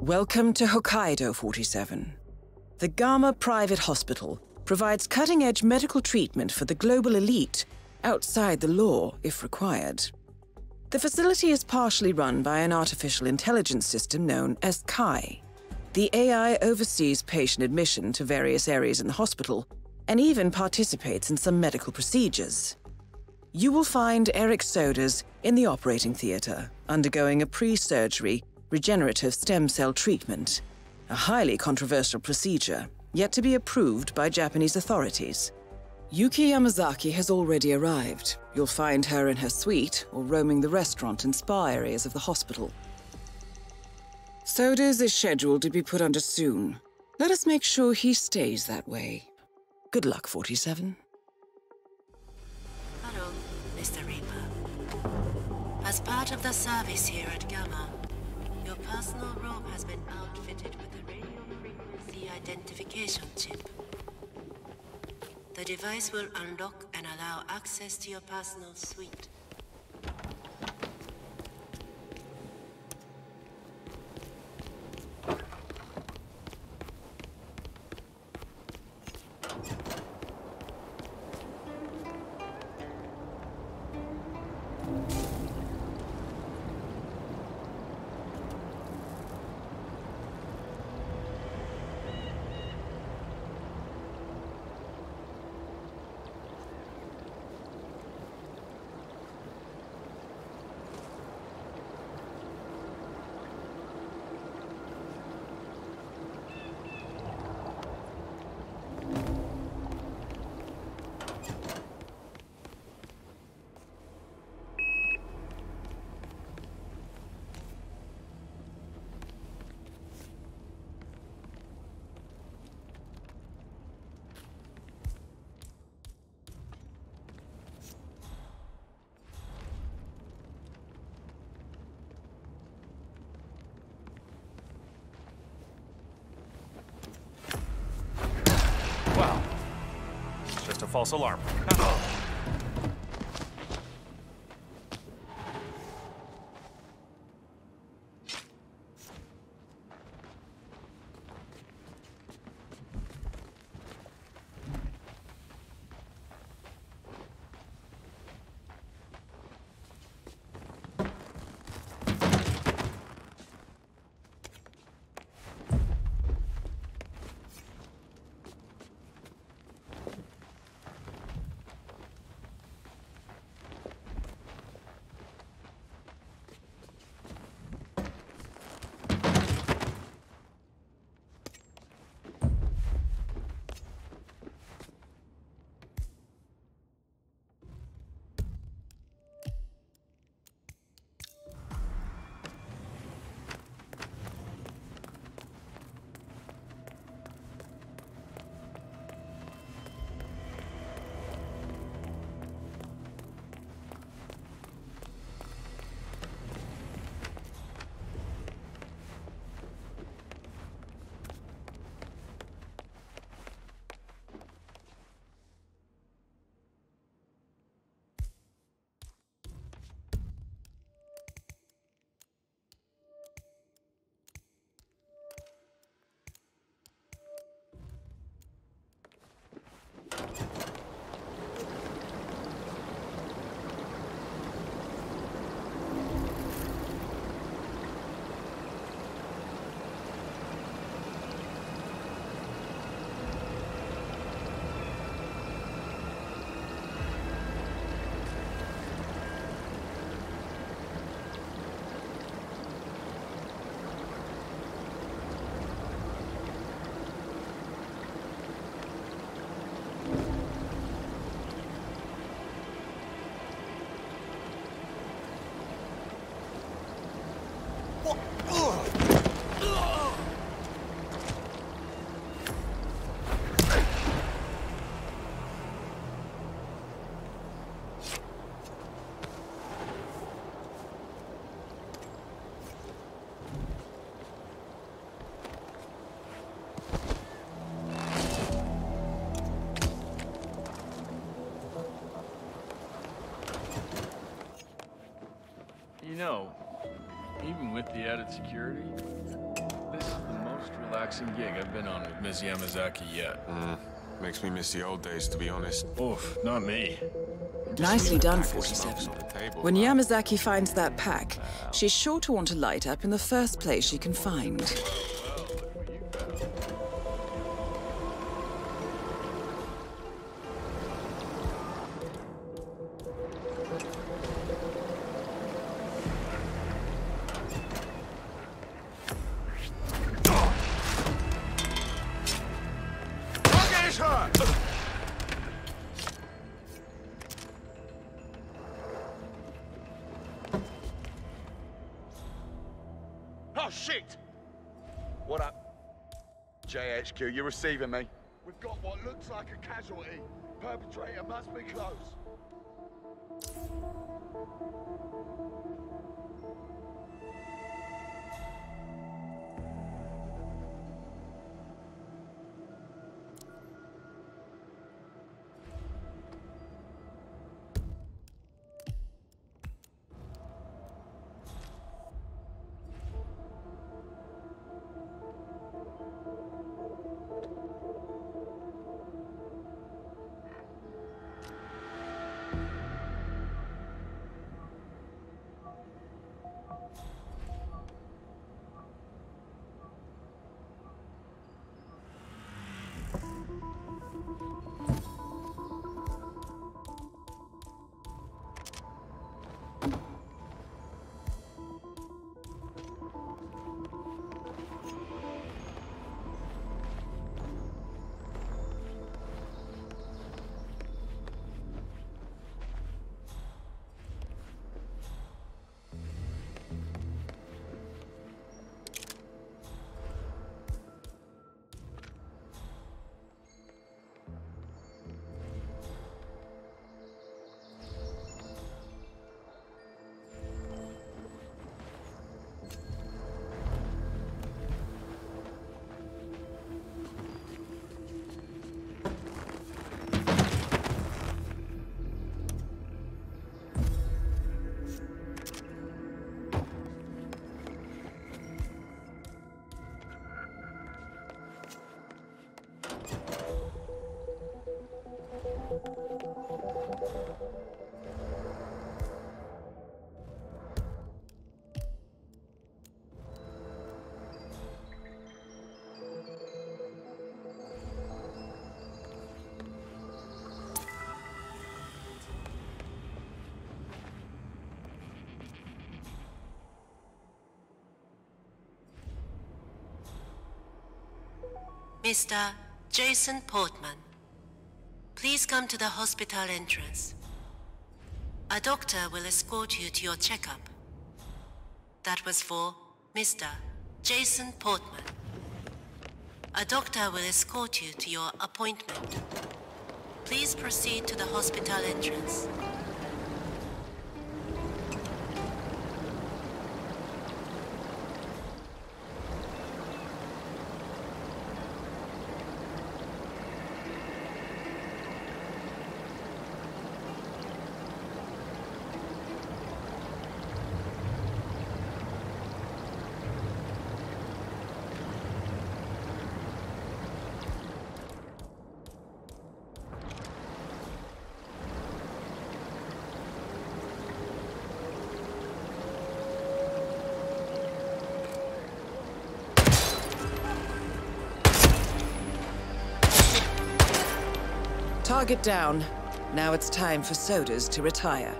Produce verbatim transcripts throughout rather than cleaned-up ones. Welcome to Hokkaido forty-seven. The Gamma Private Hospital provides cutting-edge medical treatment for the global elite, outside the law if required. The facility is partially run by an artificial intelligence system known as Kai. The A I oversees patient admission to various areas in the hospital and even participates in some medical procedures. You will find Erich Soders in the operating theater, undergoing a pre-surgery regenerative stem cell treatment, a highly controversial procedure yet to be approved by Japanese authorities. Yuki Yamazaki has already arrived. You'll find her in her suite or roaming the restaurant and spa areas of the hospital. Soders is scheduled to be put under soon. Let us make sure he stays that way. Good luck, forty-seven. Hello, Mister Reaper. As part of the service here at Gamma, your personal robe has been outfitted with a radio frequency identification chip. The device will unlock and allow access to your personal suite. False alarm. You know, even with the added security, boxing gig I've been on with Miz Yamazaki yet. Mm. Makes me miss the old days, to be honest. Oof, not me. Nicely done, forty-seven. When Yamazaki finds that pack, she's sure to want to light up in the first place she can find. J H Q, you're receiving me. We've got what looks like a casualty. Perpetrator must be close. Mister Jason Portman, please come to the hospital entrance. A doctor will escort you to your checkup. That was for Mister Jason Portman. A doctor will escort you to your appointment. Please proceed to the hospital entrance. Target down. Now it's time for Soders to retire.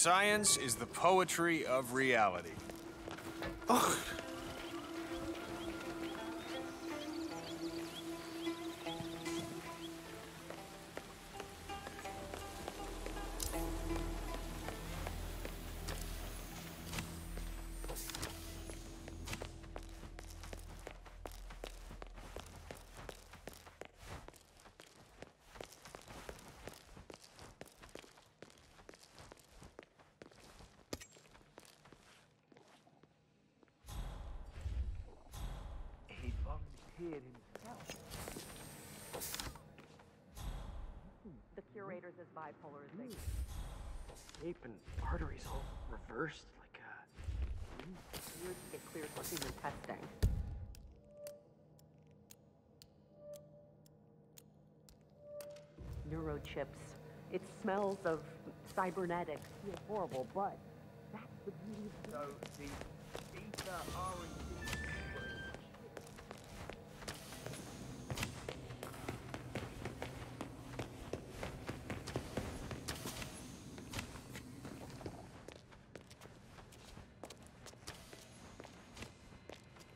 Science is the poetry of reality. Ugh. The Curator's is bipolar as they mm. Nape and arteries all reversed like a... Mm. You would get cleared for human testing. Neurochips. It smells of cybernetics. It's horrible, but that's the beauty of so the beta R and D.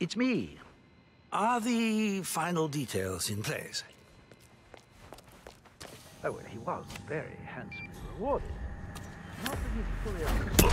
It's me. Are the final details in place? Oh, well, he was very handsomely rewarded. Not that he's fully understood.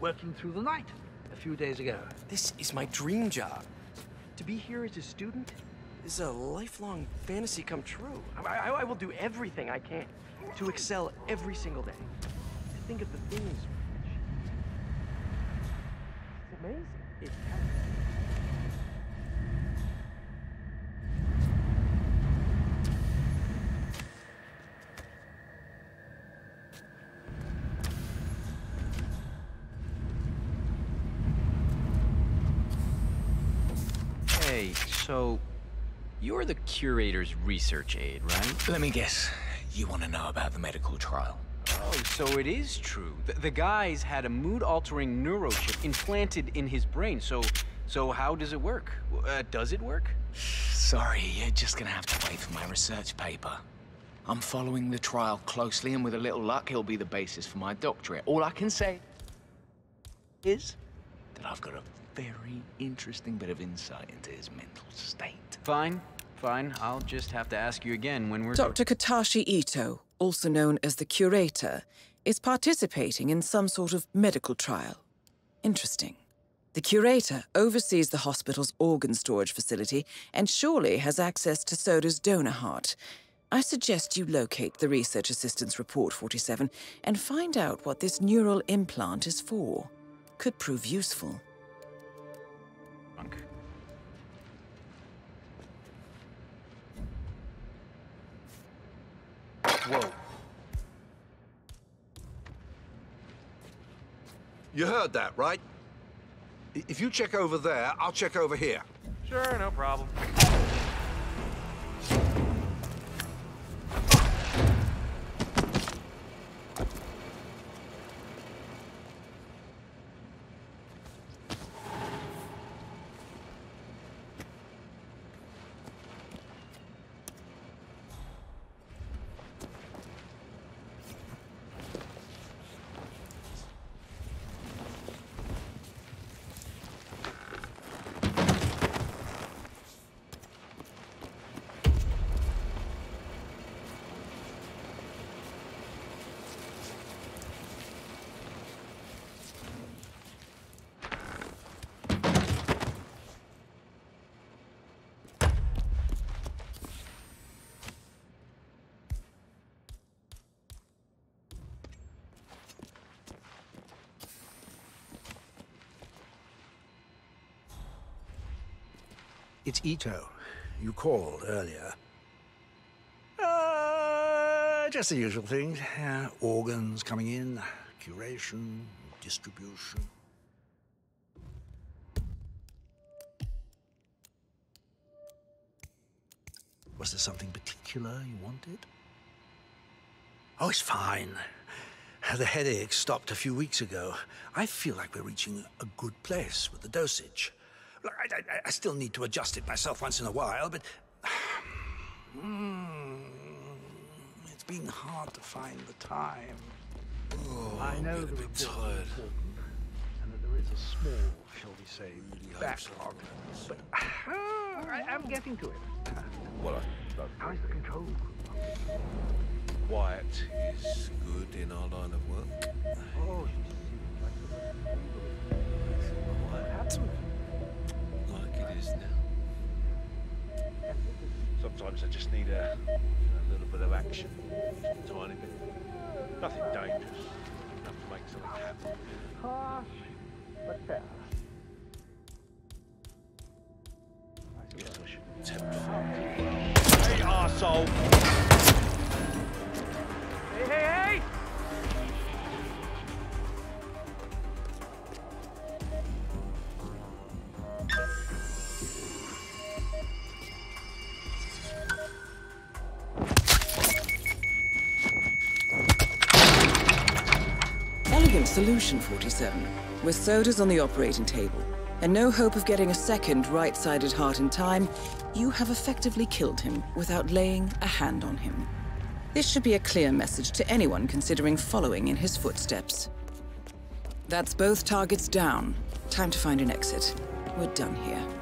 Working through the night a few days ago. This is my dream job. To be here as a student is a lifelong fantasy come true. I, I, I will do everything I can to excel every single day. To think of the things. It's amazing. It's So, you're the Curator's research aide, right? Let me guess. You want to know about the medical trial. Oh, so it is true. The, the guy's had a mood-altering neurochip implanted in his brain. So, so how does it work? Uh, does it work? Sorry, you're just going to have to wait for my research paper. I'm following the trial closely, and with a little luck, it'll be the basis for my doctorate. All I can say is that I've got a very interesting bit of insight into his mental state. Fine, fine. I'll just have to ask you again when we're... Doctor Katashi Ito, also known as the Curator, is participating in some sort of medical trial. Interesting. The Curator oversees the hospital's organ storage facility and surely has access to Soders' donor heart. I suggest you locate the Research Assistant's Report forty-seven and find out what this neural implant is for. Could prove useful. Whoa. You heard that, right? If you check over there, I'll check over here. Sure, no problem. It's Ito. You called earlier. Uh, just the usual things. Uh, organs coming in, curation, distribution. Was there something particular you wanted? Oh, it's fine. The headache stopped a few weeks ago. I feel like we're reaching a good place with the dosage. Look, I, I, I still need to adjust it myself once in a while, but... Mm, it's been hard to find the time. Oh, I know the report is important, and that there is a small, shall we say, really backlog. But uh, I, I'm getting to it. Well, I, how's the control group? Quiet is good in our line of work. Oh, quiet. Like it is now. Sometimes I just need a, a little bit of action. Just a tiny bit. Nothing dangerous. Enough to make something happen. Harsh, but fair. I guess I should tempt fate. Hey, arsehole! Hey, hey, hey! Elegant solution, forty-seven. With Soders on the operating table, and no hope of getting a second right-sided heart in time, you have effectively killed him without laying a hand on him. This should be a clear message to anyone considering following in his footsteps. That's both targets down. Time to find an exit. We're done here.